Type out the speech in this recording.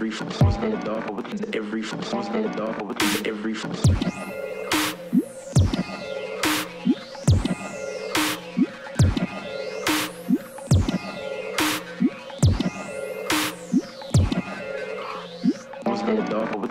every every